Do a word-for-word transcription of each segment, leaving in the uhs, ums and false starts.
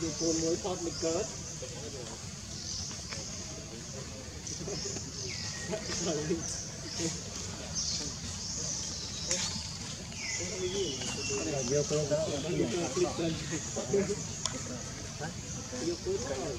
dù cồn mới thoát mình cớt. Nhiều cơn đó. Nhiều cơn. Nhiều cơn rồi.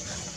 Thank you.